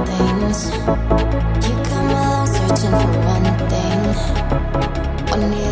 things. You come along searching for one thing. One